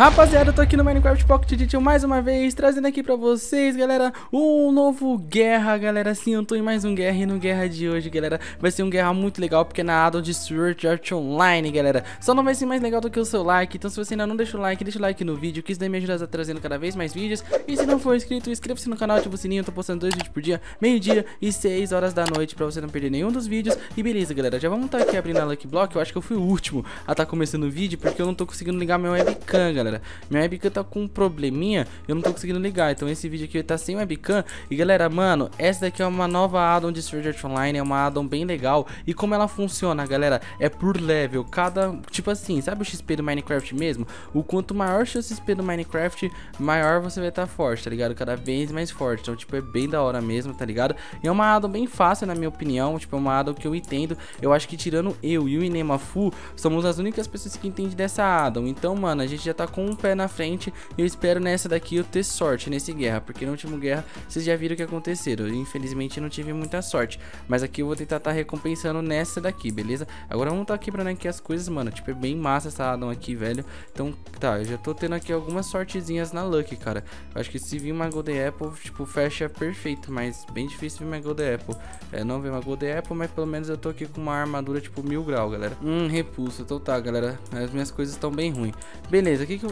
Rapaziada, eu tô aqui no Minecraft Pocket Edition mais uma vez, trazendo aqui pra vocês, galera, um novo guerra, galera. Sim, eu tô em mais um guerra, e no guerra de hoje, galera, vai ser um guerra muito legal, porque é na addon de Sword Art Online, galera. Só não vai ser mais legal do que o seu like, então se você ainda não deixa o like no vídeo, que isso daí me ajuda a trazendo cada vez mais vídeos. E se não for inscrito, inscreva-se no canal, ativa o sininho, eu tô postando 2 vídeos por dia, meio-dia e 6 horas da noite, pra você não perder nenhum dos vídeos. E beleza, galera, já vamos tá aqui abrindo a Lucky Block. Eu acho que eu fui o último a tá começando o vídeo, porque eu não tô conseguindo ligar meu webcam, galera. Minha webcam tá com um probleminha, eu não tô conseguindo ligar, então esse vídeo aqui tá sem webcam. E galera, mano, essa daqui é uma nova addon de Sword Art Online, é uma addon bem legal. E como ela funciona, galera, é por level, cada, tipo assim, sabe o XP do Minecraft mesmo? O quanto maior o XP do Minecraft, maior você vai estar forte, tá ligado? Cada vez mais forte, então tipo, é bem da hora mesmo, tá ligado? E é uma addon bem fácil, na minha opinião, tipo, é uma addon que eu entendo. Eu acho que tirando eu e o Inemafoo, somos as únicas pessoas que entendem dessa addon. Então, mano, a gente já tá com um pé na frente, eu espero nessa daqui eu ter sorte nesse guerra, porque no último guerra vocês já viram o que aconteceu, eu, infelizmente não tive muita sorte, mas aqui eu vou tentar tá recompensando nessa daqui, beleza? Agora vamos tá quebrando aqui as coisas, mano, tipo, é bem massa essa addon aqui, velho. Então tá, eu já tô tendo aqui algumas sortezinhas na Lucky, cara. Eu acho que se vir uma Golden Apple, tipo, fecha perfeito, mas bem difícil vir uma Golden Apple. É, não vir uma Golden Apple, mas pelo menos eu tô aqui com uma armadura tipo 1000 graus, galera. Repulso, então tá, galera, as minhas coisas estão bem ruins. Beleza, o que que eu...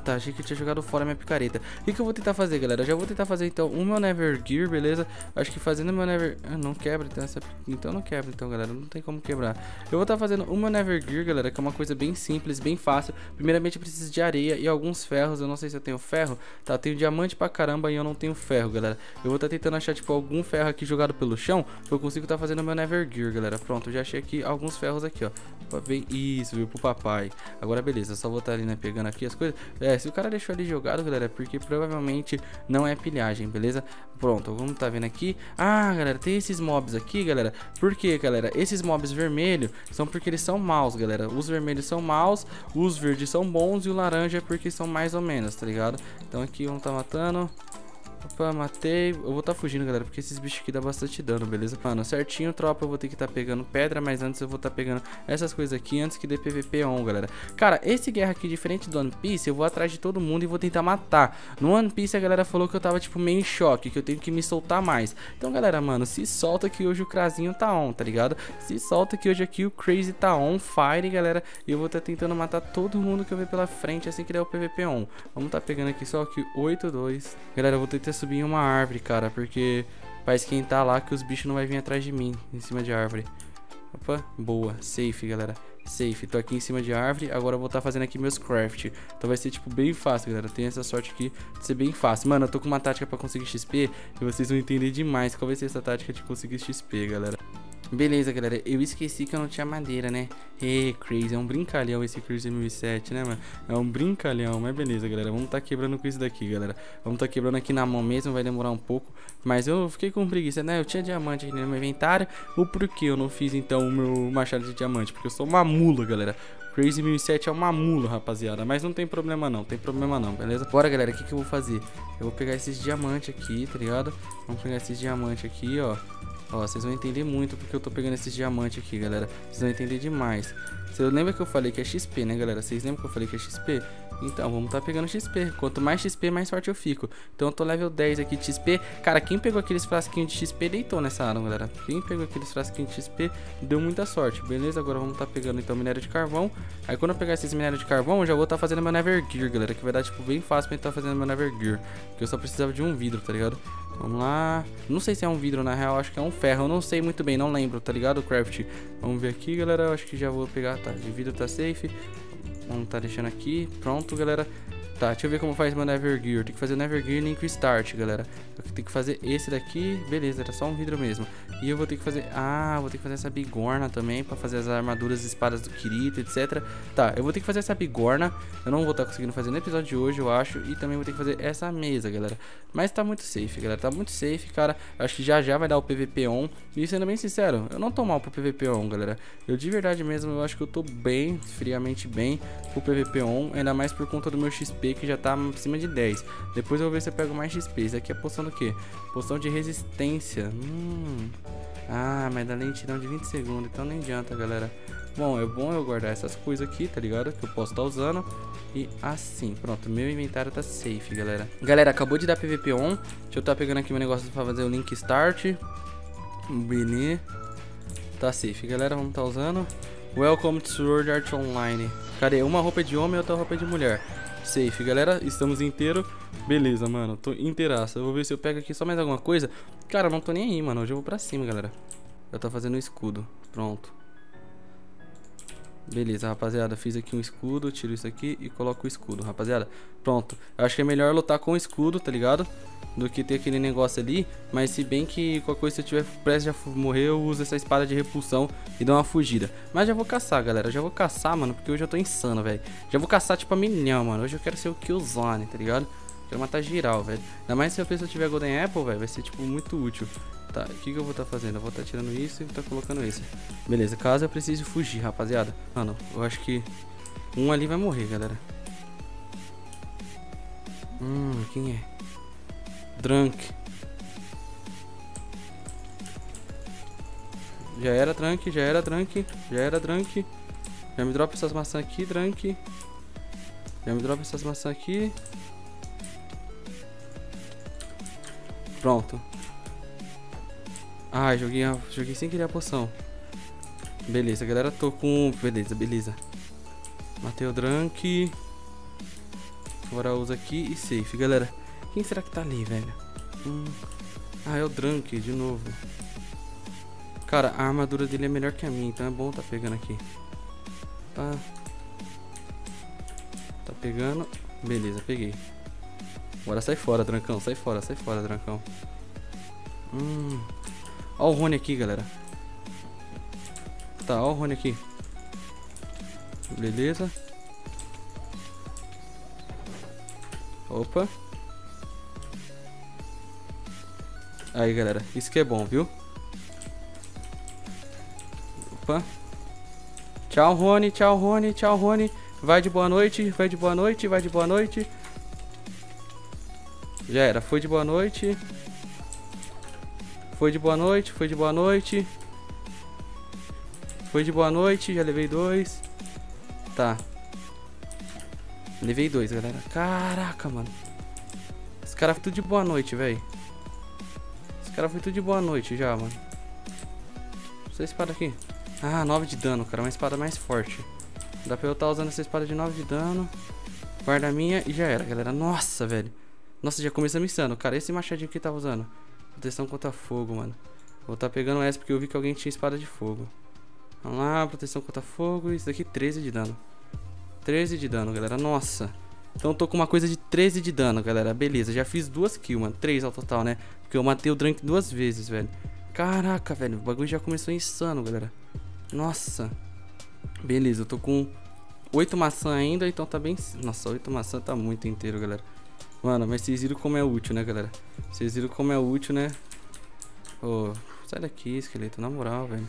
tá, achei que eu tinha jogado fora minha picareta. O que que eu vou tentar fazer, galera? Eu já vou tentar fazer, então, o meu Nerve Gear, beleza? Acho que fazendo o meu Nerve... não quebra, então, essa... então não quebra, então, galera. Não tem como quebrar. Eu vou estar fazendo o meu Nerve Gear, galera, que é uma coisa bem simples, bem fácil. Primeiramente, eu preciso de areia e alguns ferros. Eu não sei se eu tenho ferro. Tá, eu tenho diamante pra caramba e eu não tenho ferro, galera. Eu vou estar tentando achar, tipo, algum ferro aqui jogado pelo chão, que eu consigo estar fazendo o meu Nerve Gear, galera. Pronto, eu já achei aqui alguns ferros aqui, ó. Isso, viu? Pro papai. Agora, beleza. Eu só vou estar ali, né, pegando aqui as coisas. É, se o cara deixou ali jogado, galera, é porque provavelmente não é pilhagem, beleza? Pronto, vamos tá vendo aqui. Ah, galera, tem esses mobs aqui, galera. Por que, galera? Esses mobs vermelhos são porque eles são maus, galera. Os vermelhos são maus, os verdes são bons e o laranja é porque são mais ou menos, tá ligado? Então aqui vamos tá matando. Opa, matei. Eu vou tá fugindo, galera, porque esses bichos aqui dão bastante dano, beleza? Mano, certinho, tropa, eu vou ter que tá pegando pedra, mas antes eu vou tá pegando essas coisas aqui antes que dê PVP on, galera. Cara, esse guerra aqui, diferente do One Piece, eu vou atrás de todo mundo e vou tentar matar. No One Piece a galera falou que eu tava, tipo, meio em choque, que eu tenho que me soltar mais. Então, galera, mano, se solta que hoje o Crazinho tá on, tá ligado? Se solta que hoje aqui o Crazy tá on fire, galera. E eu vou tá tentando matar todo mundo que eu ver pela frente assim que der o PVP on. Vamos tá pegando aqui só que 8-2. Galera, eu vou tentar subir em uma árvore, cara, porque pra esquentar lá que os bichos não vai vir atrás de mim em cima de árvore. Opa, boa, safe, galera. Safe, tô aqui em cima de árvore. Agora eu vou tá fazendo aqui meus craft. Então vai ser, tipo, bem fácil, galera. Tem essa sorte aqui de ser bem fácil. Mano, eu tô com uma tática pra conseguir XP e vocês vão entender demais qual vai ser essa tática de conseguir XP, galera. Beleza, galera, eu esqueci que eu não tinha madeira, né? Ê, Crazy, é um brincalhão esse Crazy 1007, né, mano? É um brincalhão, mas beleza, galera, vamos tá quebrando com isso daqui, galera. Vamos tá quebrando aqui na mão mesmo, vai demorar um pouco. Mas eu fiquei com preguiça, né? Eu tinha diamante aqui no meu inventário. Ou por que eu não fiz, então, o meu machado de diamante? Porque eu sou uma mula, galera. Crazy 1007 é uma mula, rapaziada. Mas não tem problema não, tem problema não, beleza? Bora, galera, o que que eu vou fazer? Eu vou pegar esses diamantes aqui, tá ligado? Vamos pegar esses diamantes aqui, ó. Ó, vocês vão entender muito porque eu tô pegando esses diamantes aqui, galera. Vocês vão entender demais. Vocês lembram que eu falei que é XP, né, galera? Vocês lembram que eu falei que é XP? Então, vamos tá pegando XP. Quanto mais XP, mais forte eu fico. Então, eu tô level 10 aqui de XP. Cara, quem pegou aqueles frasquinhos de XP deitou nessa área, galera. Quem pegou aqueles frasquinhos de XP deu muita sorte. Beleza, agora vamos tá pegando, então, minério de carvão. Aí, quando eu pegar esses minérios de carvão, eu já vou tá fazendo meu Nerve Gear, galera. Que vai dar, tipo, bem fácil pra gente tá fazendo meu Nerve Gear. Porque eu só precisava de um vidro, tá ligado? Vamos lá. Não sei se é um vidro, na real, acho que é um ferro. Eu não sei muito bem, não lembro, tá ligado, craft? Vamos ver aqui, galera. Eu acho que já vou pegar, tá, de vidro tá safe. Vamos tá deixando aqui. Pronto, galera. Tá, deixa eu ver como faz meu Nerve Gear. Tem que fazer o Nerve Gear Link Restart, galera. Tem que fazer esse daqui. Beleza, era só um vidro mesmo. E eu vou ter que fazer... ah, vou ter que fazer essa bigorna também pra fazer as armaduras e espadas do Kirito, etc. Tá, eu vou ter que fazer essa bigorna. Eu não vou estar conseguindo fazer no episódio de hoje, eu acho. E também vou ter que fazer essa mesa, galera. Mas tá muito safe, galera. Tá muito safe, cara. Acho que já já vai dar o PVP on. E sendo bem sincero, eu não tô mal pro PVP on, galera. Eu de verdade mesmo, eu acho que eu tô bem, friamente bem, pro PVP on. Ainda mais por conta do meu XP, que já tá acima de 10. Depois eu vou ver se eu pego mais XP. Isso aqui é poção do que? Poção de resistência. Ah, mas dá lentidão de 20 segundos, então nem adianta, galera. Bom eu guardar essas coisas aqui, tá ligado? Que eu posso estar usando. E assim, pronto, meu inventário tá safe, galera. Galera, acabou de dar PVP on. Deixa eu estar pegando aqui meu negócio pra fazer o link start. Beleza. Tá safe, galera, vamos estar usando. Welcome to Sword Art Online. Cadê? Uma roupa de homem e outra roupa de mulher. Safe, galera, estamos inteiro. Beleza, mano, tô inteiraço. Eu vou ver se eu pego aqui só mais alguma coisa. Cara, eu não tô nem aí, mano, hoje eu vou pra cima, galera. Já tá fazendo um escudo, pronto. Beleza, rapaziada, fiz aqui um escudo. Tiro isso aqui e coloco o escudo, rapaziada. Pronto, eu acho que é melhor lutar com o escudo, tá ligado? Do que ter aquele negócio ali. Mas se bem que qualquer coisa, se eu tiver prestes a morrer, eu uso essa espada de repulsão e dou uma fugida. Mas já vou caçar, galera. Já vou caçar, mano, porque hoje eu tô insano, velho. Já vou caçar tipo a milhão, mano. Hoje eu quero ser o Killzone, tá ligado? Quero matar geral, velho. Ainda mais se a pessoa tiver Golden Apple, velho, vai ser tipo muito útil. Tá, o que eu vou estar fazendo? Eu vou estar tirando isso e tá colocando isso. Beleza, caso eu precise fugir, rapaziada. Mano, eu acho que um ali vai morrer, galera. Quem é? Drunk. Já era, Drunk, já era, Drunk. Já era, Drunk. Já me dropa essas maçãs aqui, Drunk. Já me dropa essas maçãs aqui. Pronto. Ah, joguei sem querer a poção. Beleza, galera, tô com... Beleza, beleza. Matei o Drunk. Agora usa aqui e safe, galera. Quem será que tá ali, velho? Ah, é o Drunk, de novo. Cara, a armadura dele é melhor que a minha, então é bom tá pegando aqui. Tá pegando. Beleza, peguei. Agora sai fora, Drunkão. Sai fora, Drunkão. Ó o Rony aqui, galera. Tá, ó o Rony aqui. Beleza. Opa. Aí, galera, isso que é bom, viu? Opa. Tchau, Rony, tchau, Rony, tchau, Rony. Vai de boa noite, vai de boa noite, vai de boa noite. Já era, foi de boa noite. Foi de boa noite, foi de boa noite. Foi de boa noite, já levei 2. Tá. Levei 2, galera. Caraca, mano. Os caras foi tudo de boa noite, velho. Cara, foi tudo de boa noite já, mano. Essa espada aqui. Ah, 9 de dano, cara. Uma espada mais forte. Dá pra eu estar usando essa espada de 9 de dano. Guarda a minha e já era, galera. Nossa, velho. Nossa, já começou me insano. Cara, esse machadinho que tava usando. Proteção contra fogo, mano. Vou estar pegando essa porque eu vi que alguém tinha espada de fogo. Vamos lá, proteção contra fogo. Isso daqui, 13 de dano. 13 de dano, galera. Nossa. Então eu tô com uma coisa de 13 de dano, galera. Beleza, já fiz 2 kills, mano. 3 ao total, né? Porque eu matei o Drunk 2 vezes, velho. Caraca, velho. O bagulho já começou insano, galera. Nossa. Beleza, eu tô com 8 maçãs ainda, então tá bem... Nossa, 8 maçãs tá muito inteiro, galera. Mano, mas vocês viram como é útil, né, galera? Vocês viram como é útil, né? Ô, sai daqui, esqueleto. Na moral, velho.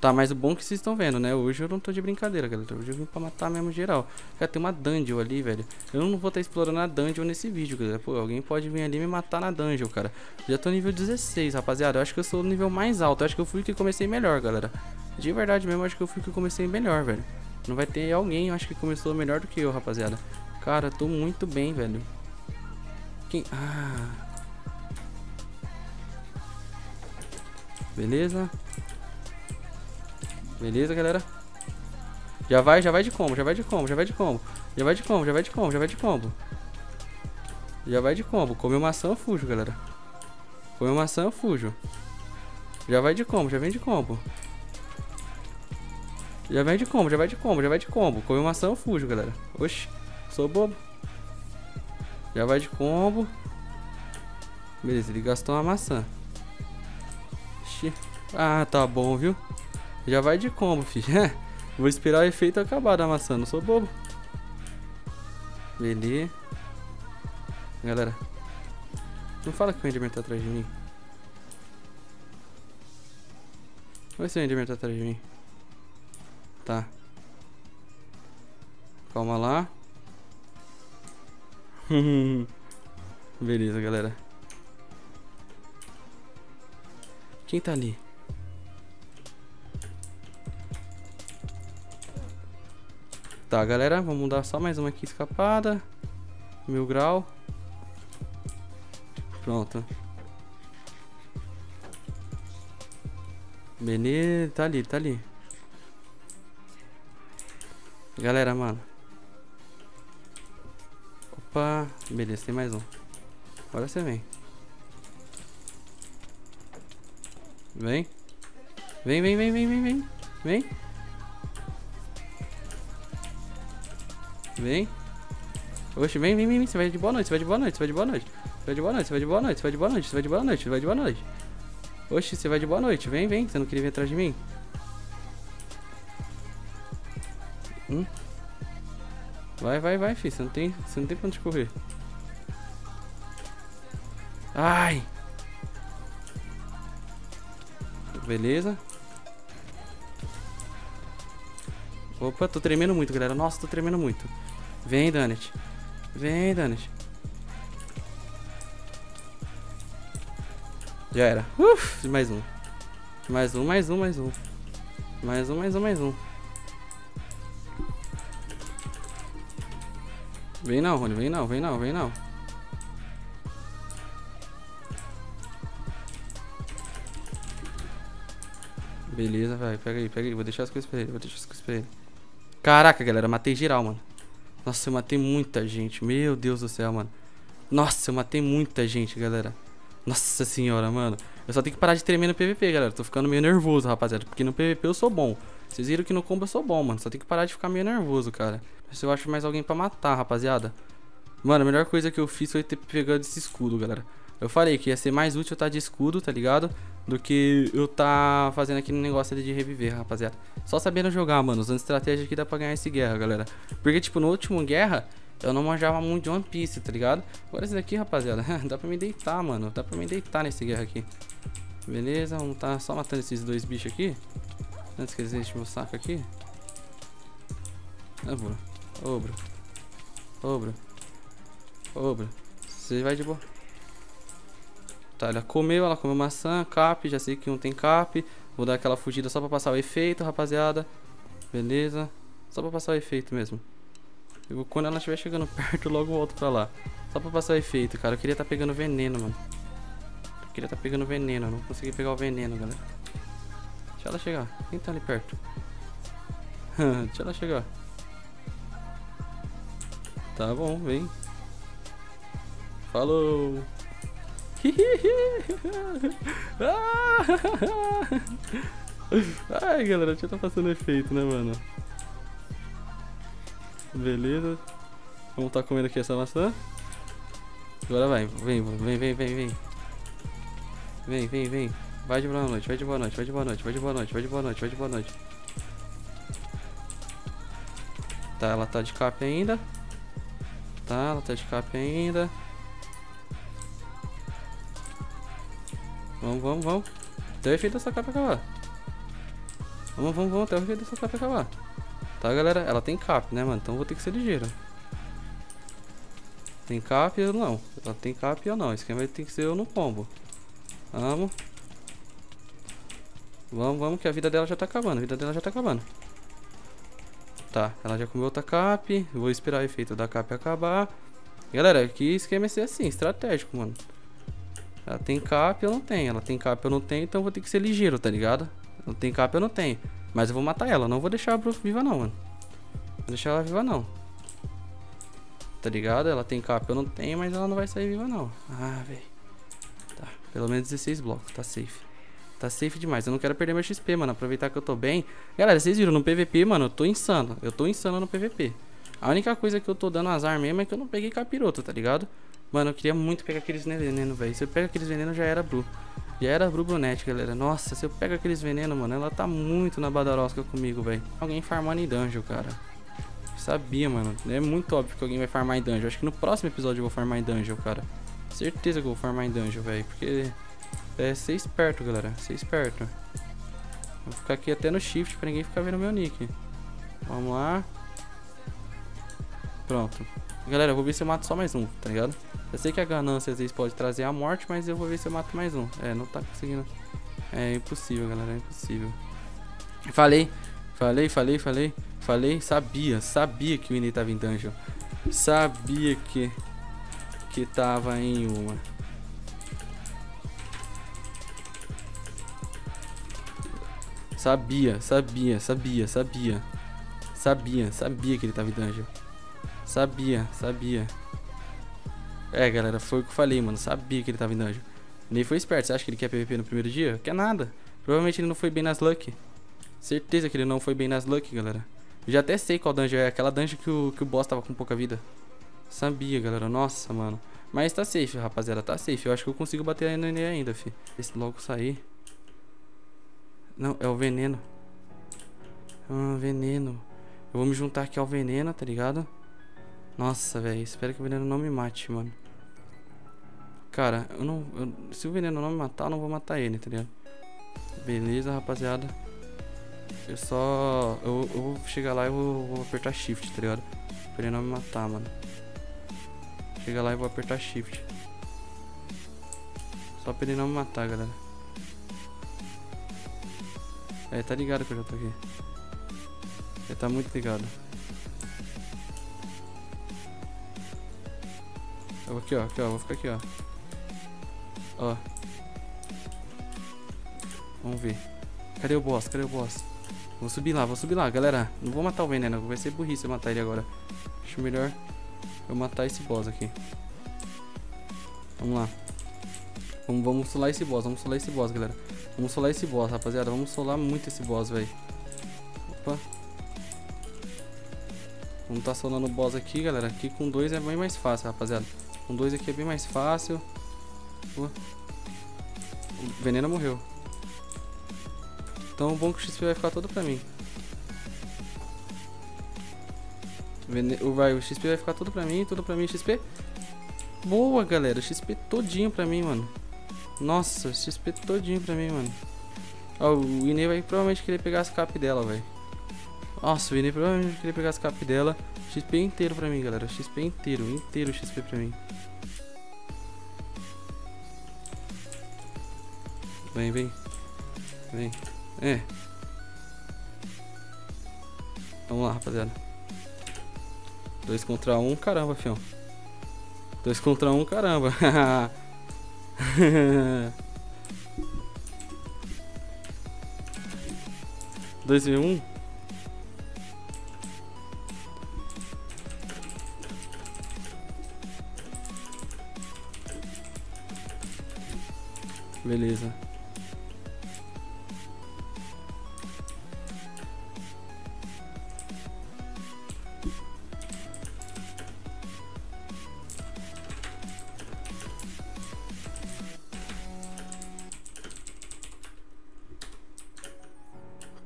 Tá, mas o bom é que vocês estão vendo, né? Hoje eu não tô de brincadeira, galera. Hoje eu vim pra matar mesmo geral. Cara, tem uma dungeon ali, velho. Eu não vou estar explorando a dungeon nesse vídeo, galera. Pô, alguém pode vir ali e me matar na dungeon, cara. Já tô nível 16, rapaziada. Eu acho que eu sou o nível mais alto. Eu acho que eu fui que comecei melhor, galera. De verdade mesmo, eu acho que eu fui que comecei melhor, velho. Não vai ter alguém, eu acho que começou melhor do que eu, rapaziada. Cara, eu tô muito bem, velho. Quem... Ah... Beleza... Beleza, galera. Já vai de combo, já vai de combo, já vai de combo. Já vai de combo, já vai de combo, já vai de combo. Já vai de combo. Comeu maçã, eu fujo, galera. Comeu maçã, eu fujo. Já vai de combo, já vem de combo. Já vem de combo, já vai de combo, já vai de combo. Comeu maçã, eu fujo, galera. Oxi, sou bobo. Já vai de combo. Beleza, ele gastou uma maçã. Oxi. Ah, tá bom, viu? Já vai de combo, fi. Vou esperar o efeito acabar da maçã, não sou bobo. Beleza. Galera, não fala que o Enderman tá atrás de mim. Vai ser o Enderman tá atrás de mim. Tá. Calma lá. Beleza, galera. Quem tá ali? Tá, galera, vamos dar só mais uma aqui escapada. 1000 graus. Pronto. Beleza, tá ali, tá ali. Galera, mano. Opa, beleza, tem mais um. Agora você vem. Vem. Vem, vem, vem, vem, vem, vem. Vem. Vem. Oxe, vem, vem, vem, vem. Você vai de boa noite, você vai de boa noite, você vai de boa noite. Você vai de boa noite, você vai de boa noite, você vai de boa noite, você vai de boa noite, você vai de boa noite. Oxe, você vai de boa noite, vem, vem. Você não queria vir atrás de mim? Vai, vai, vai, filho. Você não tem pra onde correr. Ai! Beleza. Opa, tô tremendo muito, galera. Nossa, tô tremendo muito. Vem, Danet. Vem, Danet. Já era. Uf, mais um. Mais um, mais um, mais um. Mais um, mais um, mais um. Vem não, Rony. Vem não, vem não, vem não. Beleza, vai, pega aí, pega aí. Vou deixar as coisas pra ele, vou deixar as coisas pra ele. Caraca, galera, matei geral, mano. Nossa, eu matei muita gente. Meu Deus do céu, mano. Nossa, eu matei muita gente, galera. Nossa senhora, mano. Eu só tenho que parar de tremer no PVP, galera. Tô ficando meio nervoso, rapaziada. Porque no PVP eu sou bom. Vocês viram que no combo eu sou bom, mano. Só tenho que parar de ficar meio nervoso, cara. Se eu acho mais alguém pra matar, rapaziada. Mano, a melhor coisa que eu fiz foi ter pegado esse escudo, galera. Eu falei que ia ser mais útil eu estar de escudo, tá ligado? Do que eu estar fazendo aquele negócio ali de reviver, rapaziada. Só sabendo jogar, mano. Usando estratégia aqui dá pra ganhar esse guerra, galera. Porque, tipo, no último guerra, eu não manjava muito de One Piece, tá ligado? Agora esse daqui, rapaziada, dá pra me deitar, mano. Dá pra me deitar nesse guerra aqui. Beleza, vamos tá só matando esses dois bichos aqui. Antes que eles enchem o saco aqui. Ah, bro. Ô, bro. Ô, bro. Ô, bro. Você vai de boa. Tá, ela comeu maçã, cap, já sei que um tem cap. Vou dar aquela fugida só pra passar o efeito, rapaziada. Beleza. Só pra passar o efeito mesmo. Eu, quando ela estiver chegando perto, logo volto pra lá. Só pra passar o efeito, cara. Eu queria estar pegando veneno, mano. Eu queria estar pegando veneno, eu não consegui pegar o veneno, galera. Deixa ela chegar. Quem tá ali perto? Deixa ela chegar. Tá bom, vem. Falou. Ai, galera, já tá passando efeito, né, mano? Beleza. Vamos tá comendo aqui essa maçã. Agora vai, vem, vem, vem, vem, vem. Vem, vem, vem. Vai de boa noite, vai de boa noite, vai de boa noite, vai de boa noite, vai de boa noite, vai de boa noite. Tá, ela tá de cap ainda. Tá, ela tá de cap ainda. Vamos, vamos, vamos. Até o efeito dessa capa acabar. Vamos, vamos, vamos. Até o efeito dessa capa acabar. Tá, galera? Ela tem cap, né, mano? Então vou ter que ser ligeiro. Tem cap ou não? Ela tem cap ou não? Esse esquema tem que ser eu no combo. Vamos. Vamos, vamos, que a vida dela já tá acabando. A vida dela já tá acabando. Tá, ela já comeu outra cap. Vou esperar o efeito da cap acabar. Galera, que esquema é ser assim, estratégico, mano. Ela tem cap, eu não tenho. Ela tem cap, eu não tenho, então eu vou ter que ser ligeiro, tá ligado? Não tem cap, eu não tenho. Mas eu vou matar ela, não vou deixar ela viva não, mano. Não vou deixar ela viva não. Tá ligado? Ela tem cap, eu não tenho, mas ela não vai sair viva não. Ah, velho. Tá, pelo menos 16 blocos, tá safe. Tá safe demais, eu não quero perder meu XP, mano. Aproveitar que eu tô bem. Galera, vocês viram, no PVP, mano, eu tô insano. Eu tô insano no PVP. A única coisa que eu tô dando azar mesmo é que eu não peguei capiroto, tá ligado? Mano, eu queria muito pegar aqueles veneno, velho. Se eu pego aqueles veneno, já era Bru. Já era Bru Brunete, galera. Nossa, se eu pego aqueles veneno, mano, ela tá muito na badarosca comigo, velho. Alguém farmando em dungeon, cara. Eu sabia, mano. É muito óbvio que alguém vai farmar em dungeon. Acho que no próximo episódio eu vou farmar em dungeon, cara. Certeza que eu vou farmar em dungeon, velho. Porque é ser esperto, galera. Ser esperto. Vou ficar aqui até no shift pra ninguém ficar vendo meu nick. Vamos lá. Pronto. Galera, eu vou ver se eu mato só mais um, tá ligado? Eu sei que a ganância às vezes pode trazer a morte, mas eu vou ver se eu mato mais um. É, não tá conseguindo. É impossível, galera, é impossível. Falei, Falei. Sabia que o Inês tava em dungeon. Sabia que tava em uma. Sabia que ele tava em dungeon. Sabia. É, galera, foi o que eu falei, mano. Sabia que ele tava em dungeon. Nem foi esperto. Você acha que ele quer PVP no primeiro dia? Quer nada. Provavelmente ele não foi bem nas luck. Certeza que ele não foi bem nas luck, galera. Eu já até sei qual dungeon é. Aquela dungeon que o boss tava com pouca vida. Sabia, galera. Nossa, mano. Mas tá safe, rapaziada. Tá safe. Eu acho que eu consigo bater na Inês ainda, fi. Esse logo sair. Não, é o veneno. Veneno. Eu vou me juntar aqui ao veneno, tá ligado? Nossa, velho. Espero que o veneno não me mate, mano. Cara, eu não... se o veneno não me matar, eu não vou matar ele, tá ligado? Beleza, rapaziada. Eu só... Eu vou chegar lá e vou apertar shift, tá ligado? Pra ele não me matar, mano. Chega lá e vou apertar shift. Só pra ele não me matar, galera. É, tá ligado que eu já tô aqui. Já tá muito ligado. Eu vou aqui, ó. Vou ficar aqui, ó. Vamos ver. Cadê o boss? Vou subir lá, galera. Não vou matar o veneno. Vai ser burrice eu matar ele agora. Acho melhor eu matar esse boss aqui. Vamos lá. Vamos solar esse boss. Galera. Vamos solar esse boss, rapaziada. Vamos solar muito esse boss, velho. Opa. Vamos tá solando o boss aqui, galera. Aqui com 2 é bem mais fácil, rapaziada. Com 2 aqui é bem mais fácil. O veneno morreu. Então o bom que o XP vai ficar todo pra mim. O XP vai ficar todo pra mim. XP. Boa, galera. XP todinho pra mim, mano. Nossa, XP todinho pra mim, mano. Ó, o Inês vai provavelmente querer pegar as capas dela, velho. Nossa, o Inês provavelmente vai querer pegar as capas dela. XP inteiro pra mim, galera. XP inteiro, XP pra mim. Vem. É. Vamos lá, rapaziada. 2 contra 1, caramba, fião. 2 contra 1, caramba. Dois e um. Beleza.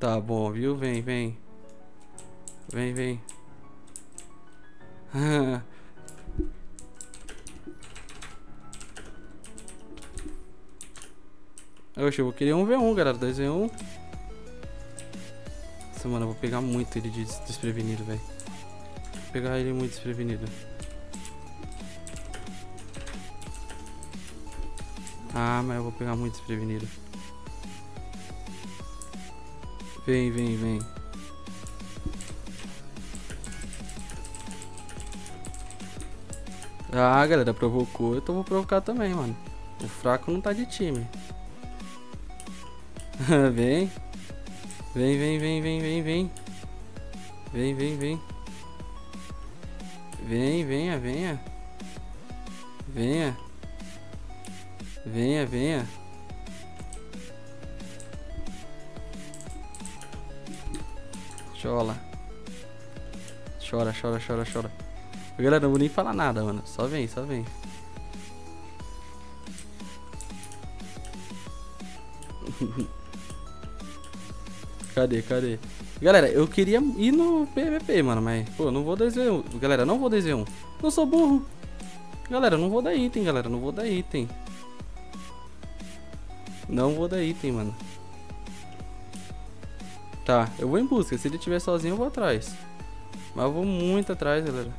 Tá bom, viu? Vem. Oxe, eu vou querer 1v1, galera. 2v1. Nossa, mano, eu vou pegar muito ele de desprevenido, velho. Vou pegar ele muito desprevenido. Ah, mas eu vou pegar muito desprevenido. Vem. Ah, galera, provocou. Eu então vou provocar também, mano. O fraco não tá de time. Venha. Chora. Galera, não vou nem falar nada, mano. Só vem. Cadê? Galera, eu queria ir no PVP, mano, mas... Pô, não vou desver um. Galera, não vou desver um. Não sou burro. Galera, não vou dar item, Não vou dar item, mano. Tá, eu vou em busca. Se ele estiver sozinho, eu vou atrás. Mas eu vou muito atrás, galera.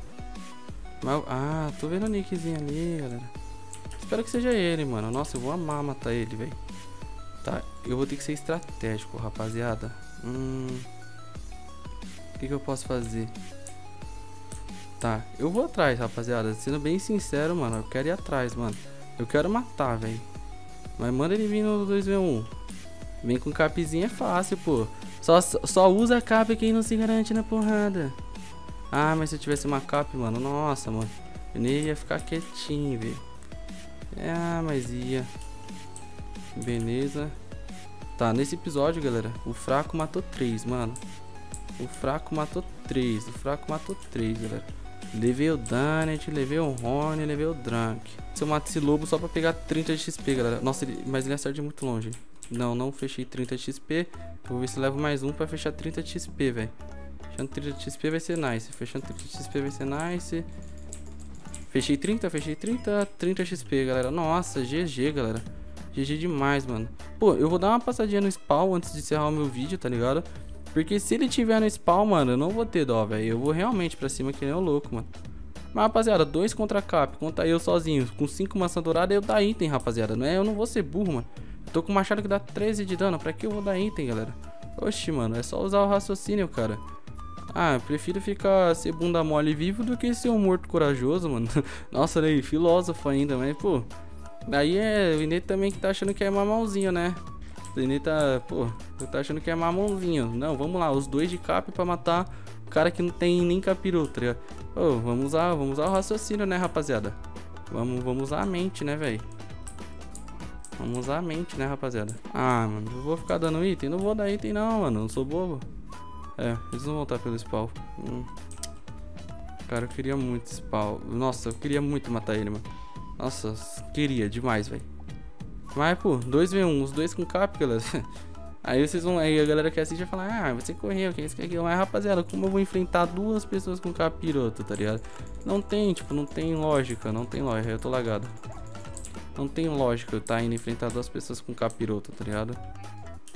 Ah, tô vendo o nickzinho ali, galera. Espero que seja ele, mano. Nossa, eu vou amar matar ele, velho. Tá, eu vou ter que ser estratégico, rapaziada. que eu posso fazer? Tá, eu vou atrás, rapaziada. Sendo bem sincero, mano, eu quero ir atrás, mano. Eu quero matar, velho. Mas manda ele vir no 2v1. Vem com capzinho, é fácil, pô. Só usa cap quem não se garante na porrada. Ah, mas se eu tivesse uma cap, mano, nossa, mano, eu nem ia ficar quietinho, velho. Ah, mas ia. Beleza. Tá, nesse episódio, galera, o fraco matou 3, mano. O fraco matou 3. O fraco matou 3, galera. Levei o Danet, levei o Rony, levei o Drunk. Se eu mato esse lobo só pra pegar 30 de XP, galera. Nossa, mas ele acerta de muito longe. Não, não fechei 30 de XP. Vou ver se levo mais um pra fechar 30 de XP, velho. Fechando 30 de XP vai ser nice. Fechando 30 de XP vai ser nice. Fechei 30, fechei 30. 30 XP, galera. Nossa, GG, galera. GG demais, mano. Pô, eu vou dar uma passadinha no spawn antes de encerrar o meu vídeo, tá ligado? Porque se ele tiver no spawn, mano, eu não vou ter dó, velho. Eu vou realmente pra cima que nem o louco, mano. Mas, rapaziada, 2 contra cap. Conta eu sozinho. Com 5 maçã dourada, eu dá item, rapaziada. Não é? Eu não vou ser burro, mano. Eu tô com um machado que dá 13 de dano. Pra que eu vou dar item, galera? Oxi, mano. É só usar o raciocínio, cara. Ah, eu prefiro ficar ser bunda mole vivo do que ser um morto corajoso, mano. Nossa, né? Filósofo ainda, mas, pô. Daí é... O Inês também que tá achando que é mamãozinho, né? Ele tá, pô, tá achando que é mamãozinho. Não, vamos lá, os 2 de cap pra matar o cara que não tem nem capirotra. Oh, vamos usar o raciocínio, né, rapaziada? Vamos usar a mente, né, velho? Vamos usar a mente, né, rapaziada? Ah, mano, eu vou ficar dando item? Não vou dar item não, mano, não sou bobo. É, eles vão voltar pelo spawn. Cara, eu queria muito spawn. Nossa, eu queria muito matar ele, mano. Nossa, queria demais, velho. Mas, pô, 2v1, os dois com cap, galera. Aí vocês vão, aí a galera que assiste vai falar: ah, você correu, que é isso, que é aquilo. Mas, rapaziada, como eu vou enfrentar 2 pessoas com capiroto, tá ligado? Não tem, tipo, não tem lógica, não tem lógica. Eu tô lagado. Não tem lógica eu tá indo enfrentar 2 pessoas com capiroto, tá ligado?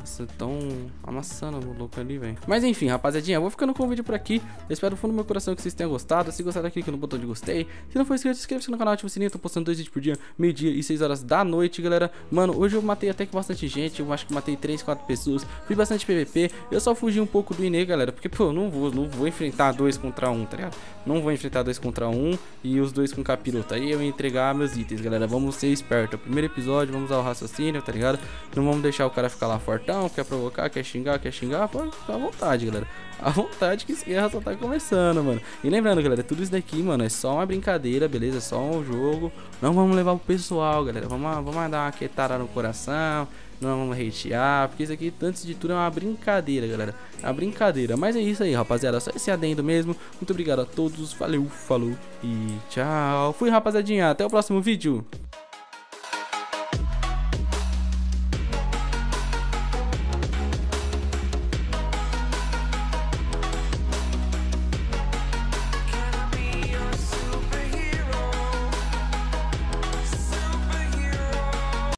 Vocês tão amassando o louco ali, velho. Mas enfim, rapaziadinha, eu vou ficando com o vídeo por aqui. Eu espero do fundo do meu coração que vocês tenham gostado. Se gostaram, clique no botão de gostei. Se não for inscrito, inscreva-se no canal, ativa o sininho. Eu tô postando 2 vídeos por dia, meio-dia e 6 horas da noite, galera. Mano, hoje eu matei até que bastante gente. Eu acho que matei 3, 4 pessoas. Fui bastante PVP. Eu só fugi um pouco do Inê, galera. Porque, pô, eu não vou enfrentar 2 contra 1, tá ligado? Não vou enfrentar 2 contra 1 e os 2 com capirota. Aí eu ia entregar meus itens, galera. Vamos ser espertos. É o primeiro episódio, vamos ao raciocínio, tá ligado? Não vamos deixar o cara ficar lá forte. Quer provocar, quer xingar, pode ficar à vontade, galera. À vontade que esse guerra só tá começando, mano. E lembrando, galera, tudo isso daqui, mano, é só uma brincadeira, beleza? É só um jogo. Não vamos levar o pessoal, galera. Vamos dar uma quietada no coração. Não vamos hatear, porque isso aqui, antes de tudo, é uma brincadeira, galera. É uma brincadeira. Mas é isso aí, rapaziada. Só esse adendo mesmo. Muito obrigado a todos. Valeu, falou e tchau. Fui, rapaziadinha. Até o próximo vídeo.